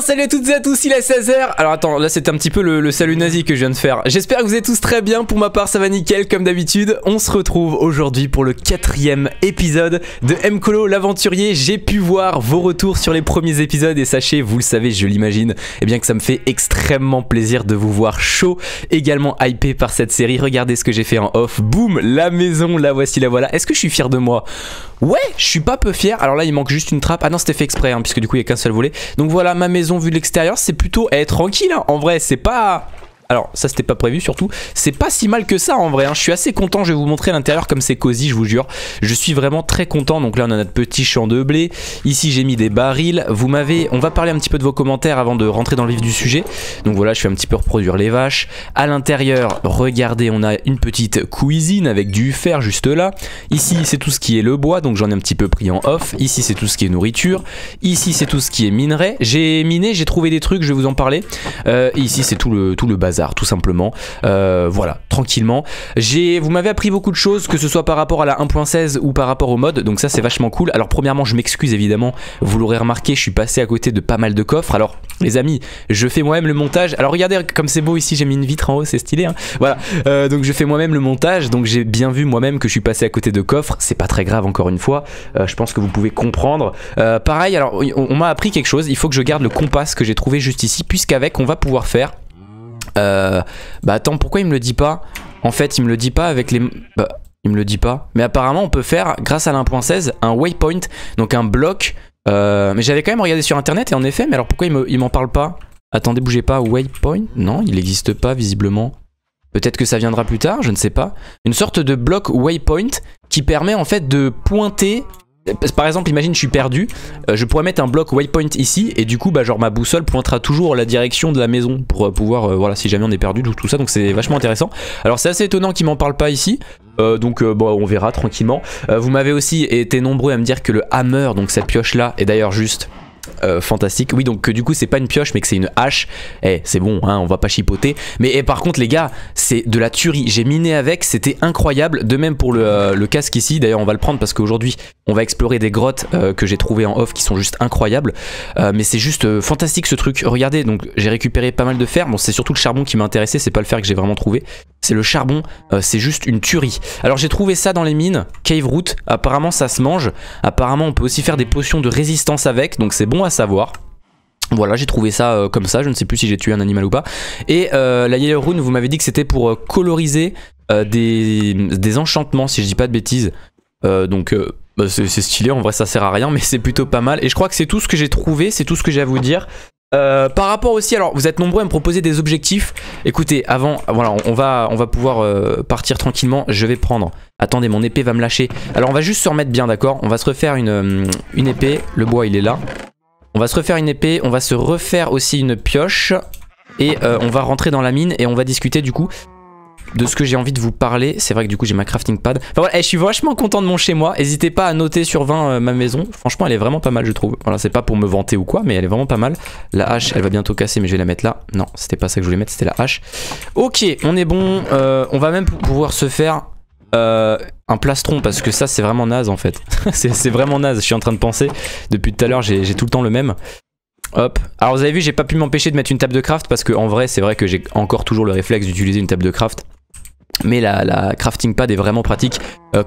bien, salut à toutes et à tous, il est 16h. Alors attends, là c'était un petit peu le salut nazi que je viens de faire. J'espère que vous êtes tous très bien, pour ma part ça va nickel comme d'habitude. On se retrouve aujourd'hui pour le 4e épisode de MColo l'aventurier. J'ai pu voir vos retours sur les premiers épisodes et sachez, vous le savez, je l'imagine, eh bien que ça me fait extrêmement plaisir de vous voir chaud, également hypé par cette série. Regardez ce que j'ai fait en off, boum, la maison, la voici, la voilà. Est-ce que je suis fier de moi? Ouais, je suis pas peu fier. Alors là il manque juste une trappe, ah non c'était fait exprès hein, puisque du coup il y a qu'un seul volet. Donc voilà, ma maison vue de l'extérieur, c'est plutôt tranquille hein. En vrai c'est pas... Alors ça c'était pas prévu surtout, c'est pas si mal que ça en vrai hein. Je suis assez content, je vais vous montrer l'intérieur comme c'est cosy, je vous jure. Je suis vraiment très content. Donc là on a notre petit champ de blé. Ici j'ai mis des barils, vous m'avez... On va parler un petit peu de vos commentaires avant de rentrer dans le vif du sujet. Donc voilà, je vais un petit peu reproduire les vaches. À l'intérieur, regardez, on a une petite cuisine avec du fer juste là. Ici c'est tout ce qui est le bois, donc j'en ai un petit peu pris en off. Ici c'est tout ce qui est nourriture. Ici c'est tout ce qui est minerai. J'ai miné, j'ai trouvé des trucs, je vais vous en parler. Ici c'est tout le bazar tout simplement, voilà, tranquillement. Vous m'avez appris beaucoup de choses, que ce soit par rapport à la 1.16 ou par rapport au mode, donc ça c'est vachement cool. Alors premièrement je m'excuse évidemment, vous l'aurez remarqué, je suis passé à côté de pas mal de coffres. Alors les amis, je fais moi-même le montage. Alors regardez comme c'est beau ici, j'ai mis une vitre en haut, c'est stylé hein. Voilà, donc je fais moi-même le montage, donc j'ai bien vu moi-même que je suis passé à côté de coffres. C'est pas très grave encore une fois, je pense que vous pouvez comprendre. Pareil, alors on m'a appris quelque chose, il faut que je garde le compas que j'ai trouvé juste ici, puisqu'avec on va pouvoir faire... bah attends, pourquoi il me le dit pas? En fait il me le dit pas avec les... Bah il me le dit pas. Mais apparemment on peut faire grâce à la 1.16 un waypoint, donc un bloc. Mais j'avais quand même regardé sur internet et en effet, mais alors pourquoi il m'en parle pas? Attendez, bougez pas, waypoint? Non, il n'existe pas visiblement. Peut-être que ça viendra plus tard, je ne sais pas. Une sorte de bloc waypoint qui permet en fait de pointer... Par exemple imagine je suis perdu, je pourrais mettre un bloc waypoint ici et du coup bah genre ma boussole pointera toujours la direction de la maison pour pouvoir voilà, si jamais on est perdu, tout ça, donc c'est vachement intéressant. Alors c'est assez étonnant qu'il m'en parle pas ici, donc bon on verra tranquillement. Vous m'avez aussi été nombreux à me dire que le hammer, donc cette pioche là, est d'ailleurs juste... fantastique, oui, donc du coup c'est pas une pioche mais que c'est une hache, c'est bon hein, on va pas chipoter, mais par contre les gars c'est de la tuerie, j'ai miné avec, c'était incroyable, de même pour le casque ici, d'ailleurs on va le prendre parce qu'aujourd'hui on va explorer des grottes que j'ai trouvées en off qui sont juste incroyables, mais c'est juste fantastique ce truc, regardez, donc j'ai récupéré pas mal de fer, bon c'est surtout le charbon qui m'a intéressé, c'est pas le fer que j'ai vraiment trouvé, c'est le charbon, c'est juste une tuerie. Alors j'ai trouvé ça dans les mines, cave root, apparemment ça se mange, apparemment on peut aussi faire des potions de résistance avec, donc c'est bon à savoir. Voilà, j'ai trouvé ça comme ça, je ne sais plus si j'ai tué un animal ou pas. Et la Yellow Rune, vous m'avez dit que c'était pour coloriser des enchantements, si je dis pas de bêtises. Donc bah, c'est stylé, en vrai ça sert à rien, mais c'est plutôt pas mal. Et je crois que c'est tout ce que j'ai trouvé, c'est tout ce que j'ai à vous dire. Par rapport aussi, alors vous êtes nombreux à me proposer des objectifs. Écoutez, avant, voilà, on va pouvoir partir tranquillement. Je vais prendre... Attendez, mon épée va me lâcher. Alors on va juste se remettre bien, d'accord? On va se refaire une épée. Le bois, il est là. On va se refaire une épée. On va se refaire aussi une pioche. Et on va rentrer dans la mine et on va discuter du coup de ce que j'ai envie de vous parler. C'est vrai que du coup j'ai ma crafting pad. Enfin voilà, je suis vachement content de mon chez moi. N'hésitez pas à noter sur 20 ma maison. Franchement elle est vraiment pas mal je trouve. Voilà, c'est pas pour me vanter ou quoi, mais elle est vraiment pas mal. La hache elle va bientôt casser mais je vais la mettre là. Non c'était pas ça que je voulais mettre, c'était la hache. Ok on est bon, on va même pouvoir se faire un plastron parce que ça c'est vraiment naze en fait. C'est vraiment naze, je suis en train de penser. Depuis tout à l'heure j'ai tout le temps le même. Hop, alors vous avez vu j'ai pas pu m'empêcher de mettre une table de craft parce que en vrai c'est vrai que j'ai encore toujours le réflexe d'utiliser une table de craft. Mais la crafting pad est vraiment pratique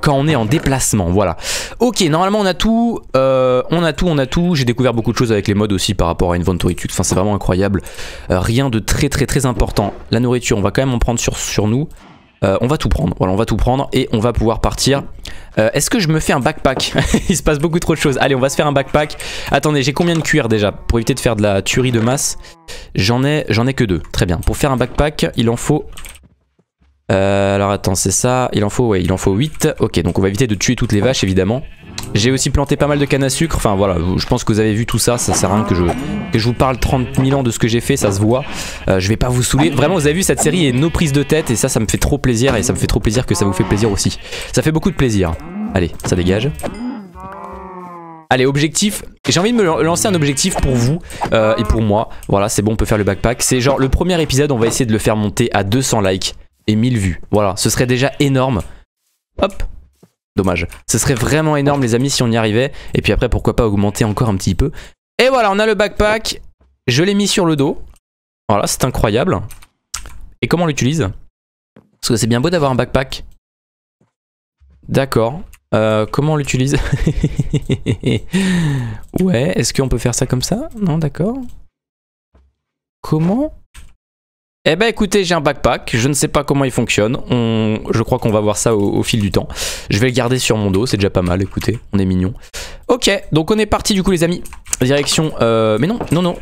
quand on est en déplacement, voilà. Ok, normalement on a tout, on a tout. J'ai découvert beaucoup de choses avec les mods aussi par rapport à Inventory, enfin c'est vraiment incroyable. Rien de très important. La nourriture, on va quand même en prendre sur nous. On va tout prendre, voilà, on va tout prendre et on va pouvoir partir. Est-ce que je me fais un backpack? Il se passe beaucoup trop de choses. Allez, on va se faire un backpack. Attendez, j'ai combien de cuir déjà? Pour éviter de faire de la tuerie de masse, j'en ai que 2. Très bien. Pour faire un backpack, il en faut... alors attends, c'est ça, il en faut 8. Ok, donc on va éviter de tuer toutes les vaches évidemment. J'ai aussi planté pas mal de canne à sucre. Enfin voilà, je pense que vous avez vu tout ça. Ça sert à rien que je vous parle 30 000 ans de ce que j'ai fait, ça se voit. Je vais pas vous saouler. Vraiment, vous avez vu, cette série est nos prises de tête. Et ça me fait trop plaisir. Et ça me fait trop plaisir que ça vous fait plaisir aussi. Ça fait beaucoup de plaisir. Allez, ça dégage. Allez, objectif. J'ai envie de me lancer un objectif pour vous et pour moi. Voilà, c'est bon, on peut faire le backpack. C'est genre le premier épisode, on va essayer de le faire monter à 200 likes. Et 1000 vues, voilà, ce serait déjà énorme. Hop, dommage. Ce serait vraiment énorme les amis si on y arrivait. Et puis après pourquoi pas augmenter encore un petit peu. Et voilà, on a le backpack. Je l'ai mis sur le dos. Voilà, c'est incroyable. Et comment on l'utilise? Parce que c'est bien beau d'avoir un backpack. D'accord. Comment on l'utilise? Ouais, est-ce qu'on peut faire ça comme ça? Non, d'accord. Comment? Eh ben écoutez, j'ai un backpack, je ne sais pas comment il fonctionne, je crois qu'on va voir ça au fil du temps. Je vais le garder sur mon dos, c'est déjà pas mal, écoutez, on est mignon. Ok, donc on est parti du coup les amis, direction... Mais non,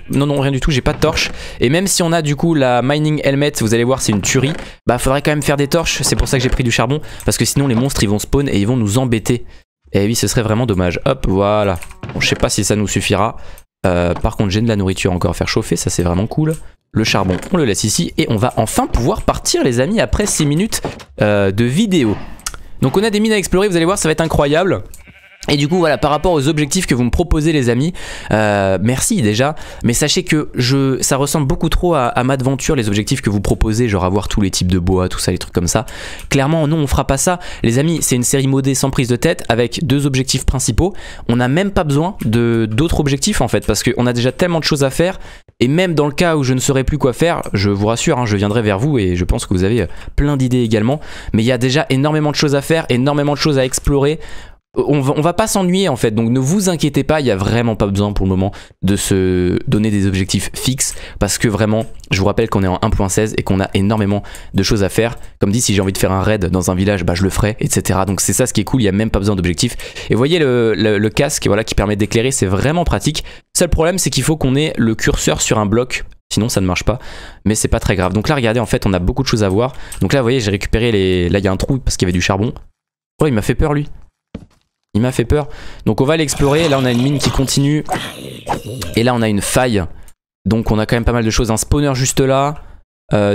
rien du tout, j'ai pas de torche. Et même si on a du coup la mining helmet, vous allez voir c'est une tuerie, bah faudrait quand même faire des torches, c'est pour ça que j'ai pris du charbon, parce que sinon les monstres ils vont spawn et ils vont nous embêter. Et oui, ce serait vraiment dommage. Hop, voilà. Bon, je sais pas si ça nous suffira. Par contre j'ai de la nourriture encore à faire chauffer, ça c'est vraiment cool. Le charbon, on le laisse ici et on va enfin pouvoir partir les amis après 6 minutes de vidéo. Donc on a des mines à explorer, vous allez voir ça va être incroyable. Et du coup voilà, par rapport aux objectifs que vous me proposez les amis, merci déjà. Mais sachez que ça ressemble beaucoup trop à Madventure, les objectifs que vous proposez, genre avoir tous les types de bois, tout ça, les trucs comme ça. Clairement non, on fera pas ça. Les amis, c'est une série modée sans prise de tête avec deux objectifs principaux. On n'a même pas besoin d'autres objectifs en fait, parce qu'on a déjà tellement de choses à faire. Et même dans le cas où je ne saurais plus quoi faire, je vous rassure, hein, je viendrai vers vous et je pense que vous avez plein d'idées également. Mais il y a déjà énormément de choses à faire, énormément de choses à explorer. On va pas s'ennuyer en fait, donc ne vous inquiétez pas, il n'y a vraiment pas besoin pour le moment de se donner des objectifs fixes. Parce que vraiment, je vous rappelle qu'on est en 1.16 et qu'on a énormément de choses à faire. Comme dit, si j'ai envie de faire un raid dans un village, bah je le ferai, etc. Donc c'est ça ce qui est cool, il n'y a même pas besoin d'objectifs. Et vous voyez le casque voilà, qui permet d'éclairer, c'est vraiment pratique. Seul problème, c'est qu'il faut qu'on ait le curseur sur un bloc. Sinon ça ne marche pas, mais c'est pas très grave. Donc là regardez, en fait on a beaucoup de choses à voir. Donc là vous voyez, j'ai récupéré les... Là il y a un trou parce qu'il y avait du charbon. Oh, il m'a fait peur lui. Il m'a fait peur. Donc on va l'explorer. Là on a une mine qui continue. Et là on a une faille. Donc on a quand même pas mal de choses. Un spawner juste là.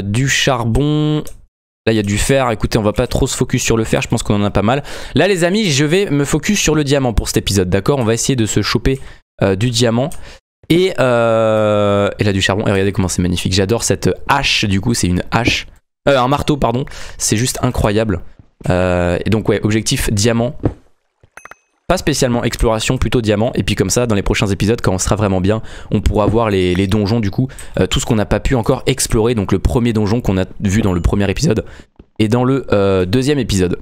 Du charbon. Là il y a du fer. Écoutez, on va pas trop se focus sur le fer. Je pense qu'on en a pas mal. Là les amis, je vais me focus sur le diamant pour cet épisode. D'accord? On va essayer de se choper du diamant. Et là du charbon. Et regardez comment c'est magnifique. J'adore cette hache. Du coup c'est une hache. Un marteau pardon. C'est juste incroyable. Et donc ouais, objectif diamant. Pas spécialement exploration, plutôt diamant. Et puis comme ça, dans les prochains épisodes, quand on sera vraiment bien, on pourra voir les donjons du coup. Tout ce qu'on n'a pas pu encore explorer. Donc le premier donjon qu'on a vu dans le premier épisode et dans le deuxième épisode.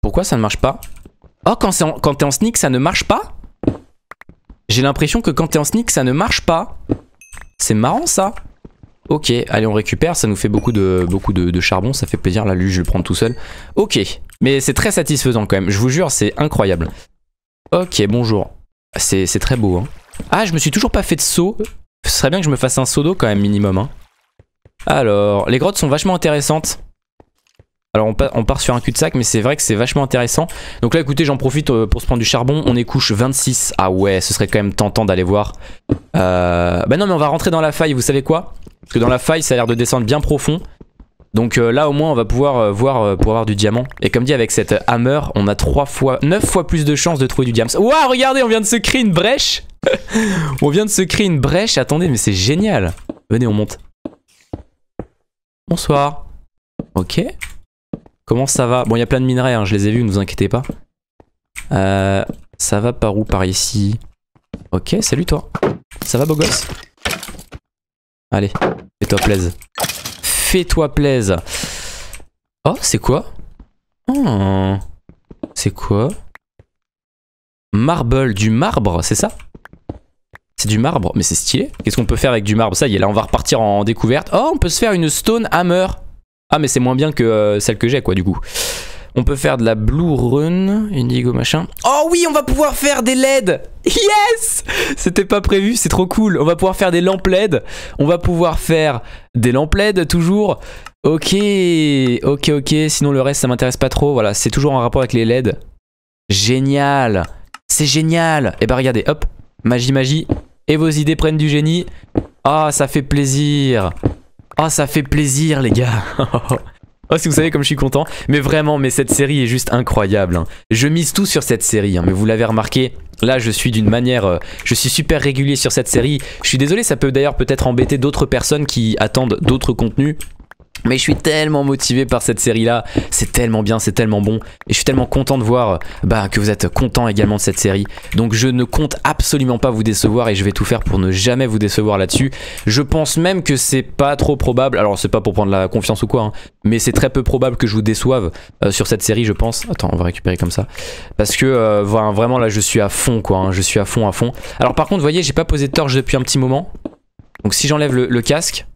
Pourquoi ça ne marche pas? Oh, quand t'es en sneak, ça ne marche pas? J'ai l'impression que quand t'es en sneak, ça ne marche pas. C'est marrant ça. Ok, allez on récupère, ça nous fait beaucoup de charbon, ça fait plaisir, là lui je vais le prendre tout seul. Ok, mais c'est très satisfaisant quand même, je vous jure c'est incroyable. Ok, bonjour, c'est très beau hein. Ah je me suis toujours pas fait de saut, ce serait bien que je me fasse un seau d'eau quand même minimum hein. Alors, les grottes sont vachement intéressantes. Alors on part sur un cul-de-sac mais c'est vrai que c'est vachement intéressant. Donc là écoutez, j'en profite pour se prendre du charbon. On est couche 26. Ah ouais, ce serait quand même tentant d'aller voir. Bah non mais on va rentrer dans la faille, vous savez quoi? Parce que dans la faille ça a l'air de descendre bien profond. Donc là au moins on va pouvoir voir pour avoir du diamant. Et comme dit, avec cette hammer on a 9 fois plus de chances de trouver du diamant. Waouh, regardez, on vient de se créer une brèche. On vient de se créer une brèche. Attendez, mais c'est génial. Venez, on monte. Bonsoir. Ok. Comment ça va? Bon, il y a plein de minerais, hein, je les ai vus, ne vous inquiétez pas. Ça va par où? Par ici. Ok, salut toi. Ça va beau gosse? Allez, fais-toi plaise. Fais-toi plaise. Oh, c'est quoi? Oh, c'est quoi? Marble, du marbre, c'est ça? C'est du marbre, mais c'est stylé. Qu'est-ce qu'on peut faire avec du marbre? Ça y est, là on va repartir en découverte. Oh, on peut se faire une stone hammer. Ah mais c'est moins bien que celle que j'ai quoi du coup. On peut faire de la blue rune, indigo machin. Oh oui, on va pouvoir faire des LED. Yes, c'était pas prévu, c'est trop cool. On va pouvoir faire des lampes LED. On va pouvoir faire des lampes LED toujours. Ok, ok, ok. Sinon le reste ça m'intéresse pas trop. Voilà, c'est toujours en rapport avec les LED. Génial, c'est génial. Et bah regardez, hop, magie magie. Et vos idées prennent du génie. Ah, ça fait plaisir. Oh, ça fait plaisir les gars. Oh, si vous savez comme je suis content. Mais vraiment, mais cette série est juste incroyable hein. Je mise tout sur cette série hein. Mais vous l'avez remarqué, là je suis d'une manière je suis super régulier sur cette série. Je suis désolé, ça peut d'ailleurs peut-être embêter d'autres personnes qui attendent d'autres contenus. Mais je suis tellement motivé par cette série-là, c'est tellement bien, c'est tellement bon. Et je suis tellement content de voir que vous êtes content également de cette série. Donc je ne compte absolument pas vous décevoir et je vais tout faire pour ne jamais vous décevoir là-dessus. Je pense même que c'est pas trop probable, alors c'est pas pour prendre la confiance ou quoi, hein, mais c'est très peu probable que je vous déçoive sur cette série, je pense. Attends, on va récupérer comme ça. Parce que vraiment là, je suis à fond, quoi, hein, je suis à fond, à fond. Alors par contre, vous voyez, j'ai pas posé de torche depuis un petit moment. Donc si j'enlève le casque...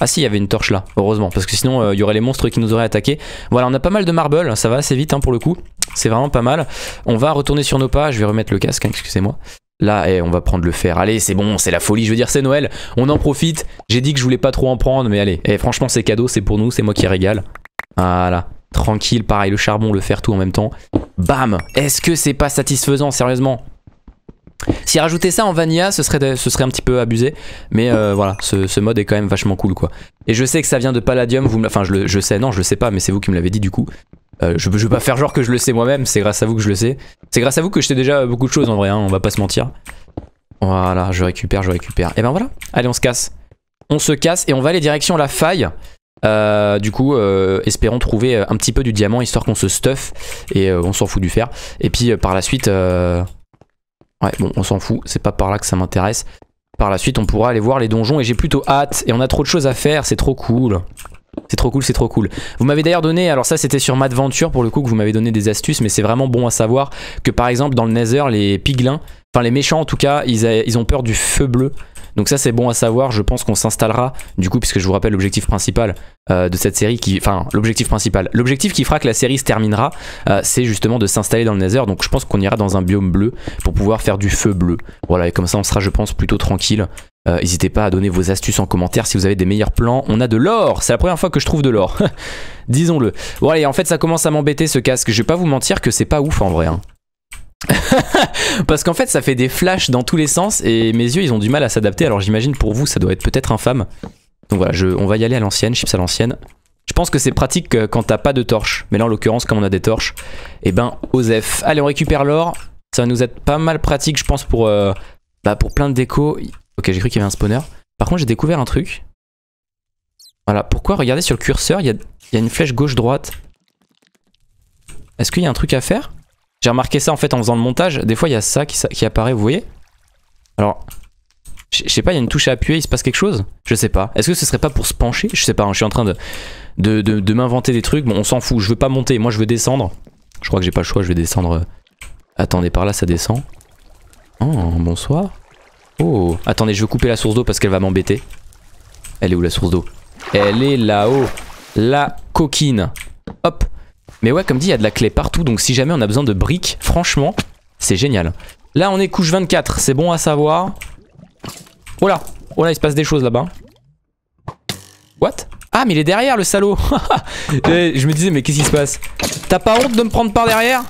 Ah si, il y avait une torche là, heureusement, parce que sinon il y aurait les monstres qui nous auraient attaqué. Voilà, on a pas mal de marble, ça va assez vite hein, pour le coup, c'est vraiment pas mal. On va retourner sur nos pas, je vais remettre le casque, hein, excusez-moi. Là, on va prendre le fer, allez c'est bon, c'est la folie, je veux dire c'est Noël, on en profite. J'ai dit que je voulais pas trop en prendre, mais allez, franchement c'est cadeau, c'est pour nous, c'est moi qui régale. Voilà, tranquille, pareil, le charbon, le fer, tout en même temps. Bam, est-ce que c'est pas satisfaisant, sérieusement ? Si rajouter ça en vanilla ce serait un petit peu abusé. Mais voilà, ce mode est quand même vachement cool quoi. Et je sais que ça vient de Palladium, je le sais pas, mais c'est vous qui me l'avez dit du coup. Je veux pas faire genre que je le sais moi-même, c'est grâce à vous que je le sais. C'est grâce à vous que je sais déjà beaucoup de choses en vrai, hein, on va pas se mentir. Voilà, je récupère. Et ben voilà, allez on se casse. On se casse et on va aller direction la faille. Du coup espérons trouver un petit peu du diamant, histoire qu'on se stuff. Et on s'en fout du fer. Et puis par la suite... Ouais, bon, on s'en fout, c'est pas par là que ça m'intéresse. Par la suite, on pourra aller voir les donjons et j'ai plutôt hâte. Et on a trop de choses à faire, c'est trop cool. C'est trop cool, c'est trop cool. Vous m'avez d'ailleurs donné, alors ça c'était sur Madventure pour le coup, que vous m'avez donné des astuces, mais c'est vraiment bon à savoir que par exemple dans le Nether, les piglins, enfin les méchants en tout cas, ils ont peur du feu bleu. Donc ça c'est bon à savoir, je pense qu'on s'installera du coup, puisque je vous rappelle l'objectif principal de cette série, l'objectif qui fera que la série se terminera, c'est justement de s'installer dans le Nether. Donc je pense qu'on ira dans un biome bleu pour pouvoir faire du feu bleu. Voilà, et comme ça on sera je pense plutôt tranquille. N'hésitez pas à donner vos astuces en commentaire si vous avez des meilleurs plans. On a de l'or, c'est la première fois que je trouve de l'or. Disons-le. Bon allez, en fait ça commence à m'embêter ce casque, je vais pas vous mentir que c'est pas ouf en vrai hein. Parce qu'en fait ça fait des flashs dans tous les sens et mes yeux ils ont du mal à s'adapter. Alors j'imagine pour vous ça doit être peut-être infâme. Donc voilà, on va y aller à l'ancienne, chips à l'ancienne. Je pense que c'est pratique quand t'as pas de torche, mais là en l'occurrence comme on a des torches, et ben osef. Allez, on récupère l'or, ça va nous être pas mal pratique je pense pour plein de déco. Ok, j'ai cru qu'il y avait un spawner. Par contre j'ai découvert un truc. Voilà, pourquoi, regardez sur le curseur il y a une flèche gauche-droite. Est-ce qu'il y a un truc à faire? J'ai remarqué ça en fait en faisant le montage, des fois il y a ça qui apparaît, vous voyez? Alors, je sais pas, il y a une touche à appuyer, il se passe quelque chose? Je sais pas, est-ce que ce serait pas pour se pencher? Je sais pas, hein, je suis en train de m'inventer des trucs, bon on s'en fout, je veux pas monter, moi je veux descendre. Je crois que j'ai pas le choix, je vais descendre. Attendez, par là ça descend. Oh, bonsoir. Oh, attendez, je veux couper la source d'eau parce qu'elle va m'embêter. Elle est où la source d'eau? Elle est là-haut, la coquine. Hop. Mais ouais, comme dit, il y a de la clé partout, donc si jamais on a besoin de briques, franchement, c'est génial. Là, on est couche 24, c'est bon à savoir. Oh là, il se passe des choses là-bas. What? Ah, mais il est derrière, le salaud. Je me disais, mais qu'est-ce qui se passe? T'as pas honte de me prendre par derrière?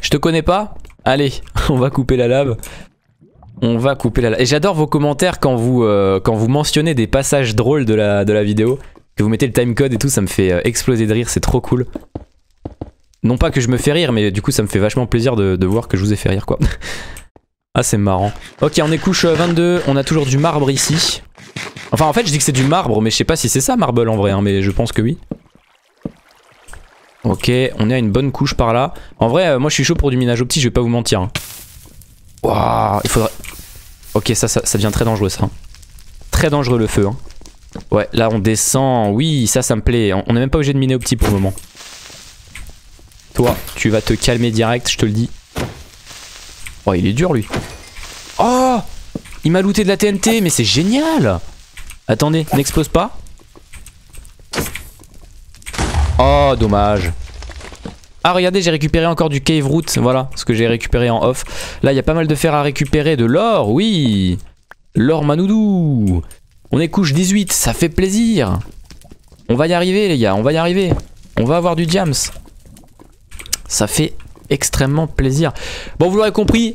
Je te connais pas? Allez, on va couper la lave. On va couper la lave. Et j'adore vos commentaires quand vous mentionnez des passages drôles de la vidéo. Que vous mettez le timecode et tout, ça me fait exploser de rire, c'est trop cool. Non pas que je me fais rire, mais du coup ça me fait vachement plaisir de voir que je vous ai fait rire quoi. Ah c'est marrant. Ok, on est couche 22, on a toujours du marbre ici. Enfin en fait je dis que c'est du marbre, mais je sais pas si c'est ça marble en vrai, hein, mais je pense que oui. Ok, on est à une bonne couche par là. En vrai moi je suis chaud pour du minage au petit, je vais pas vous mentir. Hein. Waouh, il faudrait... Ok, ça devient très dangereux ça. Hein. Très dangereux le feu hein. Ouais, là on descend, oui, ça me plaît. On est même pas obligé de miner au petit pour le moment. Toi, tu vas te calmer direct, je te le dis. Oh, il est dur lui. Oh, il m'a looté de la TNT, mais c'est génial. Attendez, n'explose pas. Oh, dommage. Ah, regardez, j'ai récupéré encore du cave root, voilà, ce que j'ai récupéré en off. Là, il y a pas mal de fer à récupérer, de l'or, oui. L'or manoudou. On est couche 18, ça fait plaisir. On va y arriver les gars, on va y arriver. On va avoir du diams. Ça fait extrêmement plaisir. Bon vous l'aurez compris,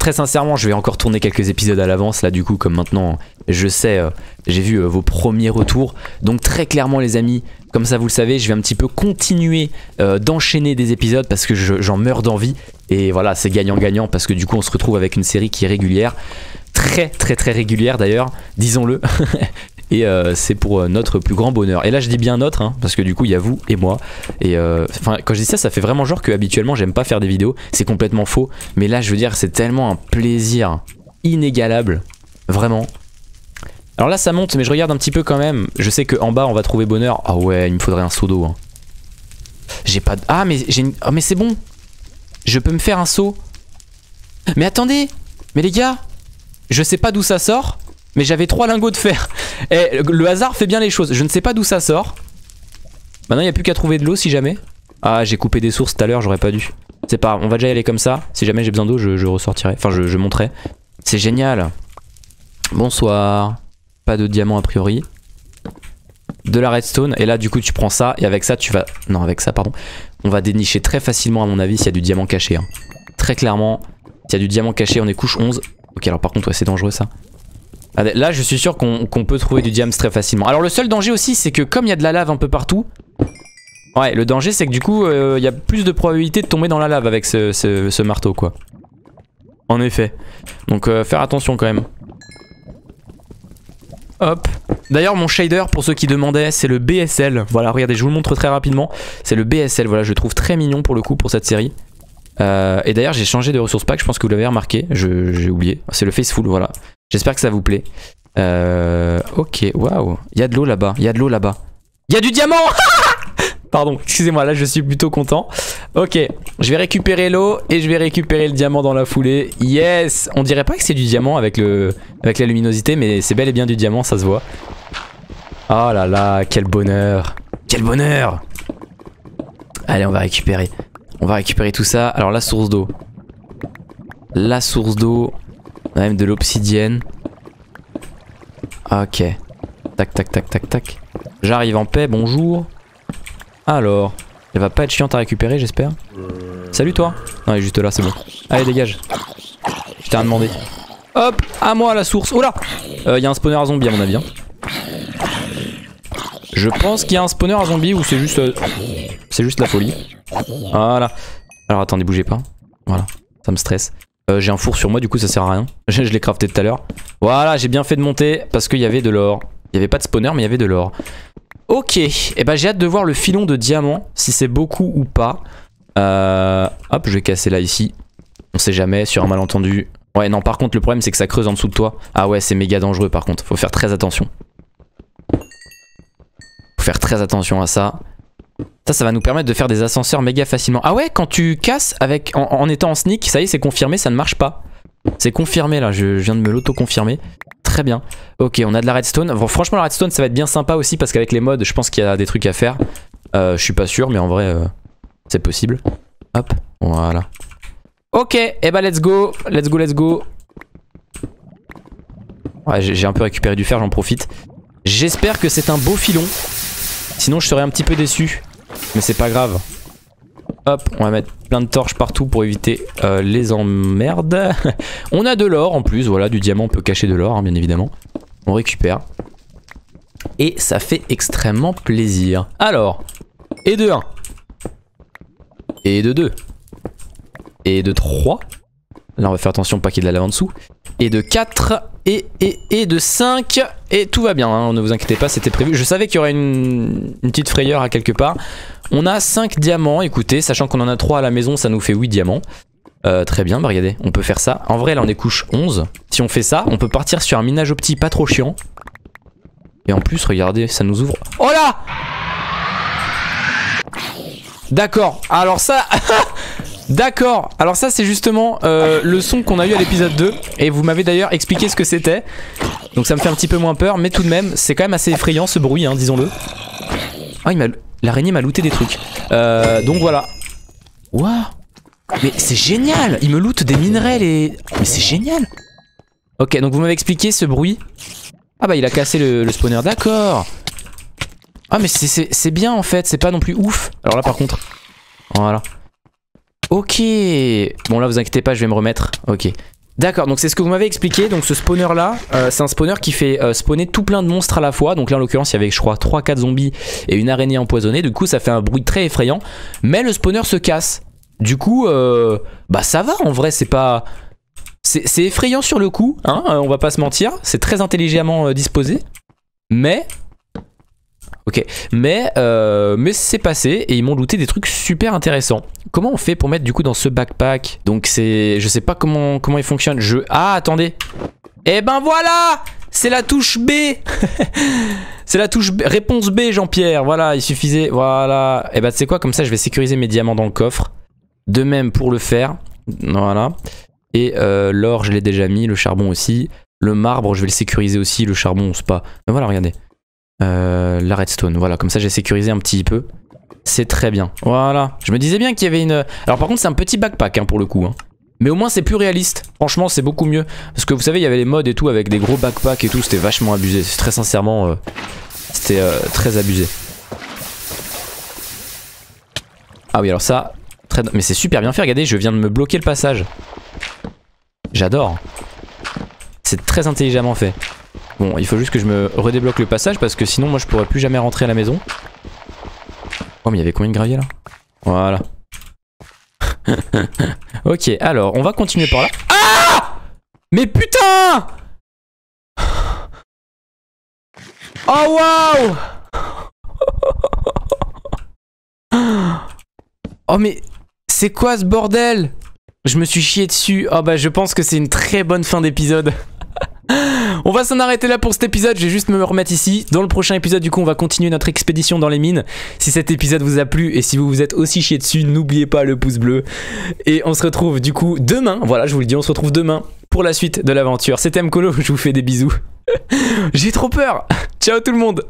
très sincèrement je vais encore tourner quelques épisodes à l'avance. Là du coup comme maintenant je sais, j'ai vu vos premiers retours. Donc très clairement les amis, comme ça vous le savez, je vais un petit peu continuer d'enchaîner des épisodes parce que j'en meurs d'envie. Et voilà c'est gagnant-gagnant parce que du coup on se retrouve avec une série qui est régulière. Très régulière d'ailleurs, disons-le. et c'est pour notre plus grand bonheur. Et là je dis bien notre hein, parce que du coup il y a vous et moi, et enfin quand je dis ça, ça fait vraiment genre que habituellement j'aime pas faire des vidéos, c'est complètement faux, mais là je veux dire c'est tellement un plaisir inégalable, vraiment. Alors là ça monte mais je regarde un petit peu quand même, je sais qu'en bas on va trouver bonheur. Ah ouais, il me faudrait un seau d'eau hein. J'ai pas de... Ah mais j'ai une... Oh mais c'est bon, je peux me faire un seau. Mais attendez, mais les gars, je sais pas d'où ça sort, mais j'avais 3 lingots de fer. Et le hasard fait bien les choses. Je ne sais pas d'où ça sort. Maintenant il n'y a plus qu'à trouver de l'eau si jamais. Ah j'ai coupé des sources tout à l'heure, j'aurais pas dû. C'est pas grave, on va déjà y aller comme ça. Si jamais j'ai besoin d'eau je ressortirai. Enfin je monterai. C'est génial. Bonsoir. Pas de diamant a priori. De la redstone. Et là du coup tu prends ça. Et avec ça tu vas... Non avec ça pardon. On va dénicher très facilement à mon avis s'il y a du diamant caché hein. Très clairement. S'il y a du diamant caché, on est couche 11. Ok alors par contre ouais, c'est dangereux ça. Là je suis sûr qu'on peut trouver du diamant très facilement. Alors le seul danger aussi c'est que comme il y a de la lave un peu partout. Ouais le danger c'est que du coup il y a plus de probabilité de tomber dans la lave avec ce marteau quoi. En effet. Donc faire attention quand même. Hop. D'ailleurs mon shader pour ceux qui demandaient c'est le BSL. Voilà regardez je vous le montre très rapidement. C'est le BSL, voilà je le trouve très mignon pour le coup pour cette série. Et d'ailleurs j'ai changé de ressource pack, je pense que vous l'avez remarqué, j'ai oublié, c'est le face full, voilà. J'espère que ça vous plaît. Ok, waouh, il y a de l'eau là-bas, il y a de l'eau là-bas. Il y a du diamant. Pardon, excusez-moi, là je suis plutôt content. Ok, je vais récupérer l'eau et je vais récupérer le diamant dans la foulée. Yes, on dirait pas que c'est du diamant avec la luminosité, mais c'est bel et bien du diamant, ça se voit. Oh là là, quel bonheur. Quel bonheur. Allez, on va récupérer. On va récupérer tout ça. Alors la source d'eau. La source d'eau. On a même de l'obsidienne. Ok. Tac tac tac tac tac. J'arrive en paix, bonjour. Alors, elle va pas être chiante à récupérer j'espère. Salut toi. Non elle est juste là, c'est bon. Allez dégage. Je t'ai rien demandé. Hop, à moi la source. Oh là, y a un spawner à zombies à mon avis hein. Je pense qu'il y a un spawner à zombies ou c'est juste... C'est juste la folie. Voilà. Alors attendez, bougez pas. Voilà, ça me stresse. J'ai un four sur moi, du coup ça sert à rien. Je l'ai crafté tout à l'heure. Voilà, j'ai bien fait de monter parce qu'il y avait de l'or. Il n'y avait pas de spawner, mais il y avait de l'or. Ok, et bah j'ai hâte de voir le filon de diamant, si c'est beaucoup ou pas. Hop, je vais casser là ici. On sait jamais, sur un malentendu. Ouais, non, par contre, le problème c'est que ça creuse en dessous de toi. Ah ouais, c'est méga dangereux par contre. Faut faire très attention. Faut faire très attention à ça. Ça va nous permettre de faire des ascenseurs méga facilement. Ah ouais, quand tu casses avec en étant en sneak, ça y est, c'est confirmé, ça ne marche pas. C'est confirmé là, je viens de me l'auto-confirmer. Très bien. Ok, on a de la redstone. Bon, franchement, la redstone, ça va être bien sympa aussi parce qu'avec les mods, je pense qu'il y a des trucs à faire. Je suis pas sûr, mais en vrai, c'est possible. Hop, voilà. Ok, et bah let's go, let's go, let's go. Ouais, j'ai un peu récupéré du fer, j'en profite. J'espère que c'est un beau filon. Sinon, je serais un petit peu déçu. Mais c'est pas grave. Hop, on va mettre plein de torches partout pour éviter les emmerdes. On a de l'or en plus, voilà, du diamant peut cacher de l'or, hein, bien évidemment. On récupère. Et ça fait extrêmement plaisir. Alors, et de 1. Et de 2. Et de 3. Là, on va faire attention pas qu'il y ait de la lave en dessous. Et de 4. Et de 5. Et tout va bien, hein, ne vous inquiétez pas, c'était prévu. Je savais qu'il y aurait une petite frayeur à quelque part. On a 5 diamants, écoutez, sachant qu'on en a 3 à la maison, ça nous fait 8 diamants. Très bien, bah regardez, on peut faire ça. En vrai, là, on est couche 11. Si on fait ça, on peut partir sur un minage au petit pas trop chiant. Et en plus, regardez, ça nous ouvre... Oh là! D'accord, alors ça... D'accord, alors ça c'est justement le son qu'on a eu à l'épisode 2. Et vous m'avez d'ailleurs expliqué ce que c'était. Donc ça me fait un petit peu moins peur, mais tout de même, c'est quand même assez effrayant ce bruit, hein, disons-le. Ah, l'araignée m'a looté des trucs. Donc voilà. Waouh, mais c'est génial. Il me loote des minerais les... Mais c'est génial. Ok, donc vous m'avez expliqué ce bruit. Ah bah il a cassé le spawner, d'accord. Ah mais c'est bien en fait, c'est pas non plus ouf. Alors là par contre, voilà. Ok, bon là vous inquiétez pas, je vais me remettre. Ok, d'accord, donc c'est ce que vous m'avez expliqué. Donc ce spawner là, c'est un spawner qui fait spawner tout plein de monstres à la fois. Donc là en l'occurrence il y avait je crois 3-4 zombies et une araignée empoisonnée. Du coup ça fait un bruit très effrayant. Mais le spawner se casse. Du coup, bah ça va en vrai, c'est pas... C'est effrayant sur le coup, hein, on va pas se mentir. C'est très intelligemment disposé. Mais... ok, mais c'est passé et ils m'ont looté des trucs super intéressants. Comment on fait pour mettre du coup dans ce backpack? Donc c'est... je sais pas comment il fonctionne. Ah, attendez. Eh ben voilà! C'est la touche B. C'est la touche B. Réponse B, Jean-Pierre. Voilà, il suffisait. Voilà. Eh ben tu sais quoi? Comme ça, je vais sécuriser mes diamants dans le coffre. De même pour le fer. Voilà. Et l'or, je l'ai déjà mis. Le charbon aussi. Le marbre, je vais le sécuriser aussi. Le charbon, c'est pas... mais voilà, regardez. La redstone, voilà, comme ça j'ai sécurisé un petit peu. C'est très bien, voilà. Je me disais bien qu'il y avait une... alors par contre c'est un petit backpack hein, pour le coup hein. Mais au moins c'est plus réaliste, franchement c'est beaucoup mieux. Parce que vous savez il y avait les mods et tout avec des gros backpacks et tout. C'était vachement abusé, très sincèrement c'était très abusé. Ah oui alors ça très... mais c'est super bien fait, regardez je viens de me bloquer le passage. J'adore. C'est très intelligemment fait. Bon, il faut juste que je me redébloque le passage parce que sinon moi je pourrais plus jamais rentrer à la maison. Oh mais il y avait combien de gravier là? Voilà. Ok, alors on va continuer par là. Ah! Mais putain! Oh waouh! Oh mais c'est quoi ce bordel? Je me suis chié dessus. Oh bah je pense que c'est une très bonne fin d'épisode. On va s'en arrêter là pour cet épisode, je vais juste me remettre ici. Dans le prochain épisode du coup on va continuer notre expédition dans les mines. Si cet épisode vous a plu et si vous vous êtes aussi chié dessus, n'oubliez pas le pouce bleu. Et on se retrouve du coup demain, voilà je vous le dis, on se retrouve demain pour la suite de l'aventure. C'était MColo, je vous fais des bisous. J'ai trop peur. Ciao tout le monde.